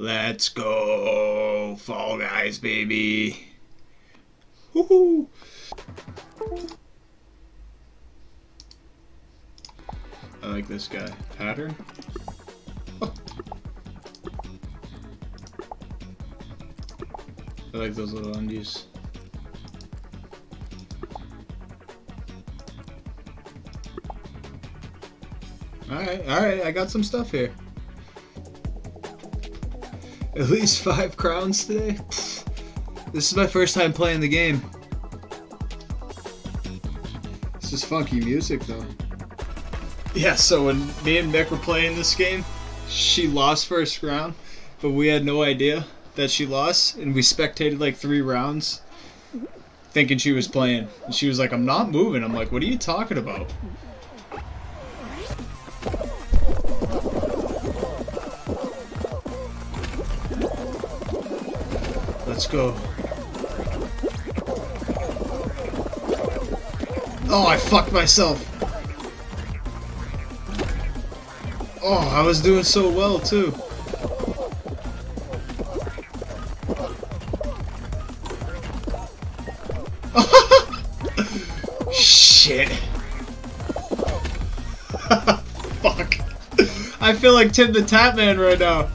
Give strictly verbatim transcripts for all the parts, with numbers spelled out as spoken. Let's go, Fall Guys, baby. Woohoo! I like this guy. Pattern? I like those little undies. Alright, alright, I got some stuff here. At least five crowns today? Pfft. This is my first time playing the game. This is funky music though. Yeah, so when me and Mick were playing this game, she lost first round, but we had no idea that she lost, and we spectated like three rounds thinking she was playing. And she was like, "I'm not moving." I'm like, "What are you talking about?" Let's go. Oh, I fucked myself. Oh, I was doing so well too. Shit. Fuck. I feel like Tim the Tapman right now.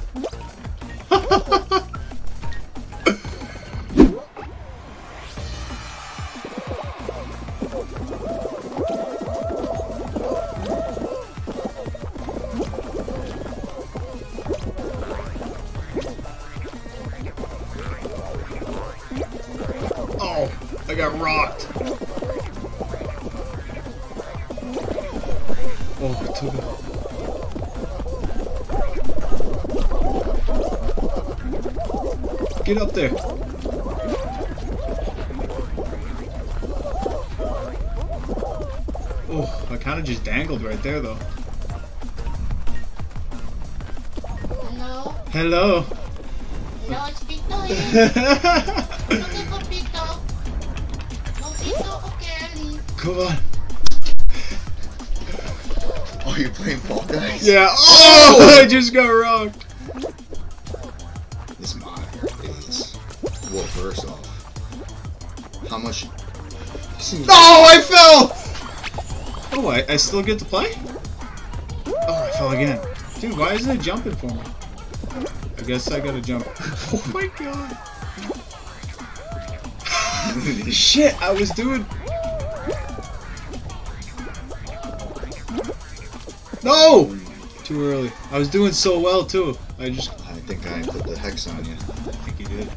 Oh, I got rocked. Oh, it took it. Get up there. Oh, I kind of just dangled right there, though. Hello. Hello. No, it's Victor. Come on. Oh, you're playing Fall Guys? Yeah. Oh, I just got rocked. This mod is well, first off, how much? No, oh, I fell. Oh, I, I still get to play? Oh, I fell again. Dude, why isn't it jumping for me? I guess I gotta jump. Oh my god. Shit, I was doing. No! Too early. I was doing so well too. I just. I think I put the hex on you. I think you did.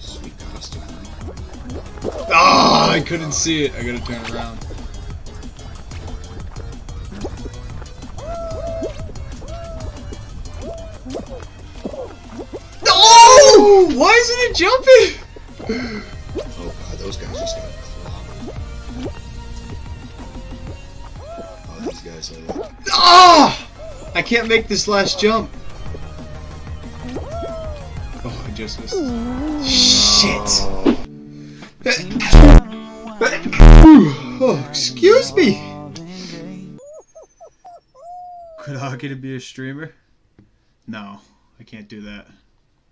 Sweet costume. Ah! Oh, I couldn't see it. I gotta turn around. No! Why isn't it jumping? Oh god, those guys just got. Guys, I oh! I can't make this last jump. Oh, I just missed. Shit. Oh, excuse me. Could hockey to be a streamer? No, I can't do that.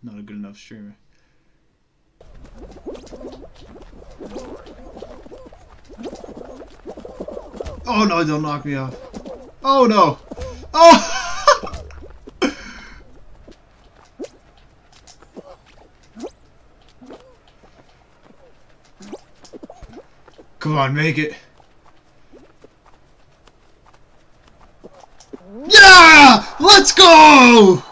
Not a good enough streamer. Oh no, don't knock me off. Oh no. Oh! Come on, make it. Yeah! Let's go!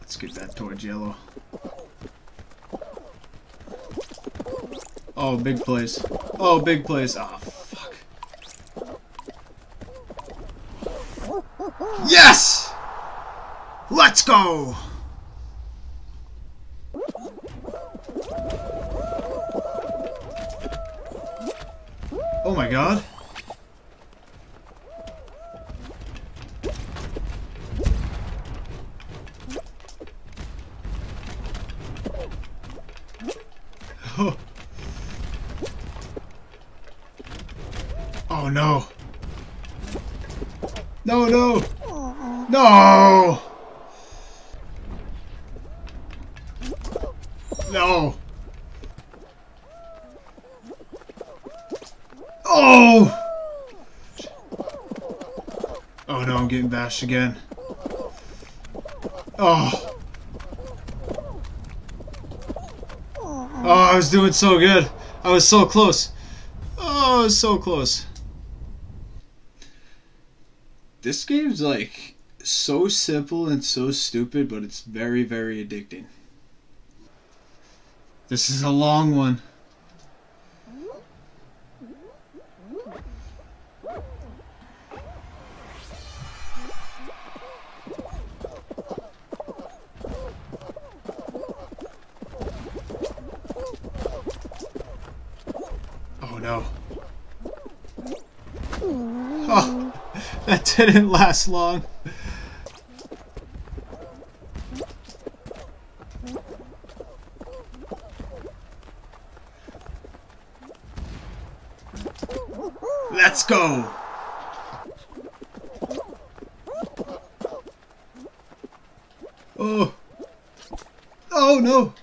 Let's get that torch yellow. Oh, big place. Oh, big place. Oh, fuck. Yes! Let's go! Oh my god. Oh. Oh no. No, no. No! No! Oh! Oh no, I'm getting bashed again. Oh! Oh, I was doing so good. I was so close. Oh, I was so close. This game's like so simple and so stupid, but it's very, very addicting. This is a long one. Oh no. Oh. That didn't last long. Let's go. Oh. Oh no.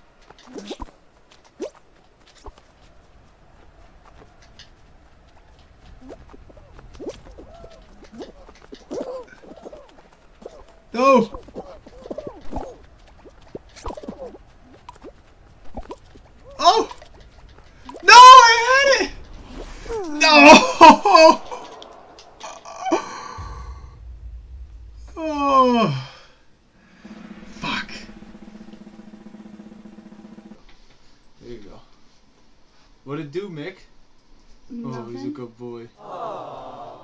No! Oh! No! I had it! No! Oh! Fuck. There you go. What'd it do, Mick? Nothing. Oh, he's a good boy. Aww.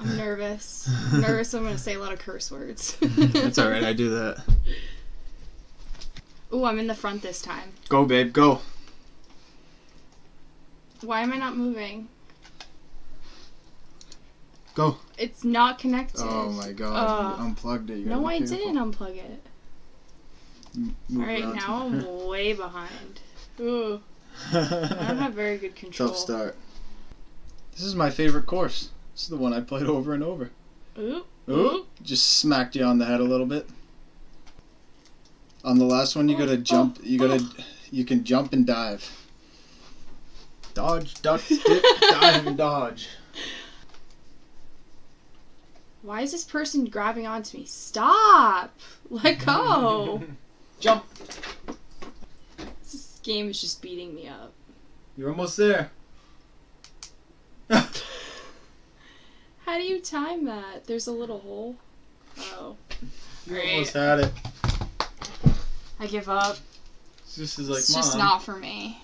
I'm nervous. I'm nervous I'm going to say a lot of curse words. That's alright, I do that. Ooh, I'm in the front this time. Go, babe, go. Why am I not moving? Go. It's not connected. Oh my god, uh, you unplugged it. You no, I careful. didn't unplug it. Alright, now I'm way behind. Ooh. I don't have very good control. Tough start. This is my favorite course. This is the one I played over and over. Ooh. Ooh. Just smacked you on the head a little bit. On the last one, you gotta jump. You gotta, you can jump and dive. Dodge, duck, dip, dive, and dodge. Why is this person grabbing onto me? Stop! Let go! Jump! This game is just beating me up. You're almost there. How do you time that? There's a little hole. Oh. You Great. almost had it. I give up. This is like, it's mine. Just not for me.